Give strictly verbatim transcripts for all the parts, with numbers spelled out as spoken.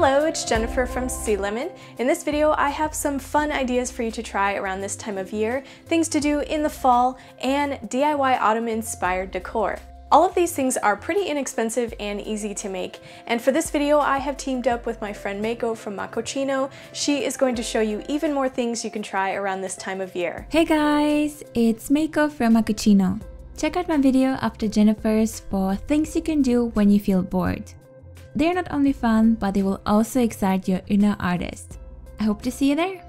Hello, it's Jennifer from Sea Lemon. In this video, I have some fun ideas for you to try around this time of year, things to do in the fall, and D I Y autumn-inspired decor. All of these things are pretty inexpensive and easy to make, and for this video I have teamed up with my friend Mako from Makoccino. She is going to show you even more things you can try around this time of year. Hey guys, it's Mako from Makoccino. Check out my video after Jennifer's for things you can do when you feel bored. They're not only fun, but they will also excite your inner artist. I hope to see you there!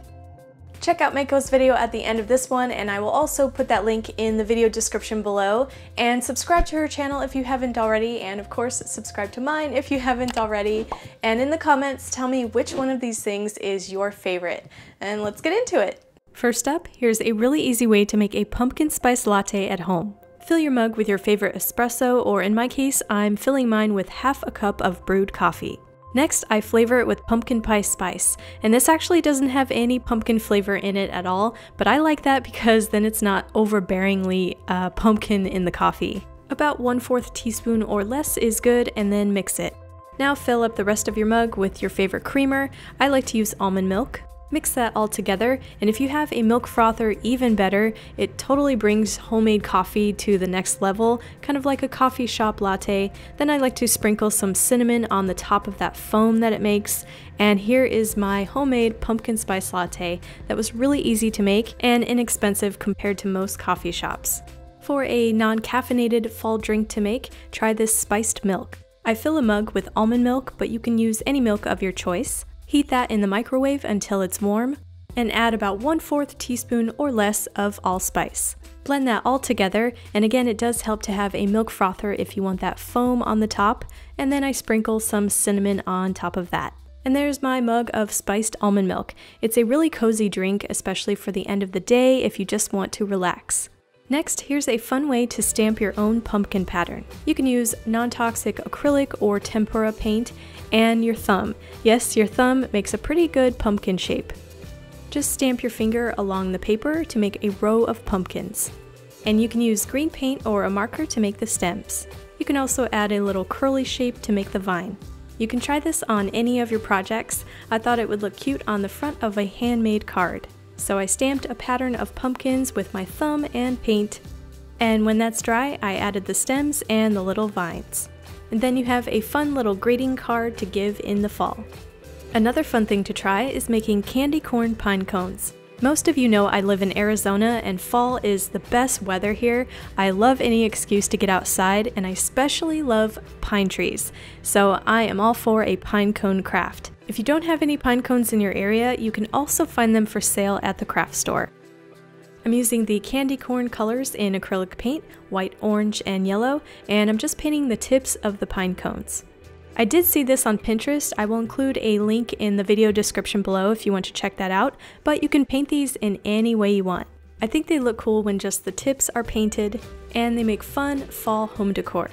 Check out Mako's video at the end of this one, and I will also put that link in the video description below. And subscribe to her channel if you haven't already, and of course subscribe to mine if you haven't already. And in the comments, tell me which one of these things is your favorite. And let's get into it! First up, here's a really easy way to make a pumpkin spice latte at home. Fill your mug with your favorite espresso, or in my case, I'm filling mine with half a cup of brewed coffee. Next, I flavor it with pumpkin pie spice, and this actually doesn't have any pumpkin flavor in it at all, but I like that because then it's not overbearingly uh, pumpkin in the coffee. About one fourth teaspoon or less is good, and then mix it. Now fill up the rest of your mug with your favorite creamer. I like to use almond milk. Mix that all together, and if you have a milk frother, even better. It totally brings homemade coffee to the next level, kind of like a coffee shop latte. Then I like to sprinkle some cinnamon on the top of that foam that it makes, and here is my homemade pumpkin spice latte that was really easy to make and inexpensive compared to most coffee shops. For a non-caffeinated fall drink to make, try this spiced milk. I fill a mug with almond milk, but you can use any milk of your choice. Heat that in the microwave until it's warm, and add about one fourth teaspoon or less of allspice. Blend that all together, and again it does help to have a milk frother if you want that foam on the top, and then I sprinkle some cinnamon on top of that. And there's my mug of spiced almond milk. It's a really cozy drink, especially for the end of the day if you just want to relax. Next, here's a fun way to stamp your own pumpkin pattern. You can use non-toxic acrylic or tempera paint, and your thumb. Yes, your thumb makes a pretty good pumpkin shape. Just stamp your finger along the paper to make a row of pumpkins. And you can use green paint or a marker to make the stems. You can also add a little curly shape to make the vine. You can try this on any of your projects. I thought it would look cute on the front of a handmade card. So I stamped a pattern of pumpkins with my thumb and paint, and when that's dry, I added the stems and the little vines. And then you have a fun little greeting card to give in the fall. Another fun thing to try is making candy corn pine cones. Most of you know I live in Arizona, and fall is the best weather here. I love any excuse to get outside, and I especially love pine trees. So I am all for a pine cone craft. If you don't have any pine cones in your area, you can also find them for sale at the craft store. I'm using the candy corn colors in acrylic paint, white, orange, and yellow, and I'm just painting the tips of the pine cones. I did see this on Pinterest. I will include a link in the video description below if you want to check that out, but you can paint these in any way you want. I think they look cool when just the tips are painted, and they make fun fall home decor.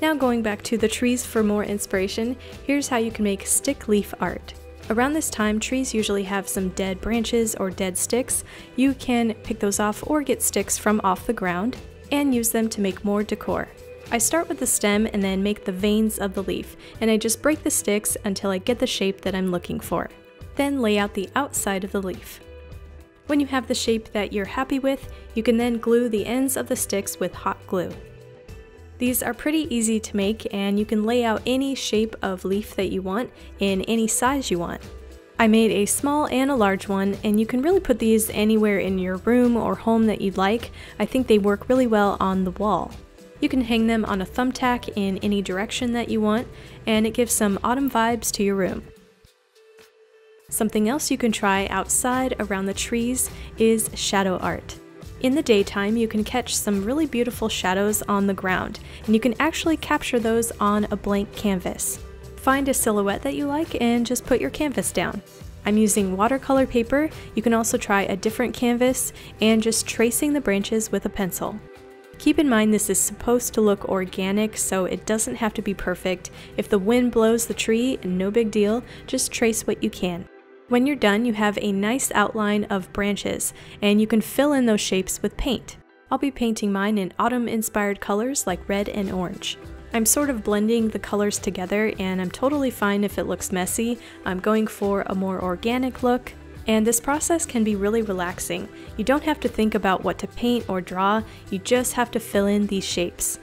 Now going back to the trees for more inspiration, here's how you can make stick leaf art. Around this time, trees usually have some dead branches or dead sticks. You can pick those off or get sticks from off the ground and use them to make more decor. I start with the stem and then make the veins of the leaf, and I just break the sticks until I get the shape that I'm looking for. Then lay out the outside of the leaf. When you have the shape that you're happy with, you can then glue the ends of the sticks with hot glue. These are pretty easy to make, and you can lay out any shape of leaf that you want in any size you want. I made a small and a large one, and you can really put these anywhere in your room or home that you'd like. I think they work really well on the wall. You can hang them on a thumbtack in any direction that you want, and it gives some autumn vibes to your room. Something else you can try outside around the trees is shadow art. In the daytime, you can catch some really beautiful shadows on the ground, and you can actually capture those on a blank canvas. Find a silhouette that you like and just put your canvas down. I'm using watercolor paper. You can also try a different canvas and just tracing the branches with a pencil. Keep in mind this is supposed to look organic, so it doesn't have to be perfect. If the wind blows the tree, no big deal, just trace what you can. When you're done, you have a nice outline of branches, and you can fill in those shapes with paint. I'll be painting mine in autumn-inspired colors like red and orange. I'm sort of blending the colors together, and I'm totally fine if it looks messy. I'm going for a more organic look, and this process can be really relaxing. You don't have to think about what to paint or draw, you just have to fill in these shapes.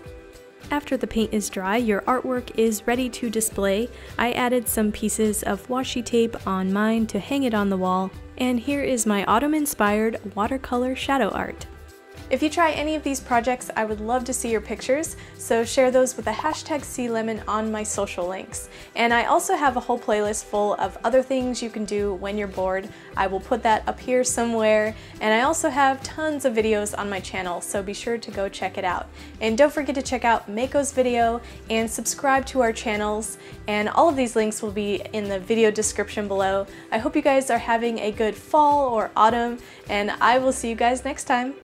After the paint is dry, your artwork is ready to display. I added some pieces of washi tape on mine to hang it on the wall, and here is my autumn-inspired watercolor shadow art. If you try any of these projects, I would love to see your pictures, so share those with the hashtag SeaLemon on my social links. And I also have a whole playlist full of other things you can do when you're bored. I will put that up here somewhere, and I also have tons of videos on my channel, so be sure to go check it out. And don't forget to check out Mako's video and subscribe to our channels, and all of these links will be in the video description below. I hope you guys are having a good fall or autumn, and I will see you guys next time.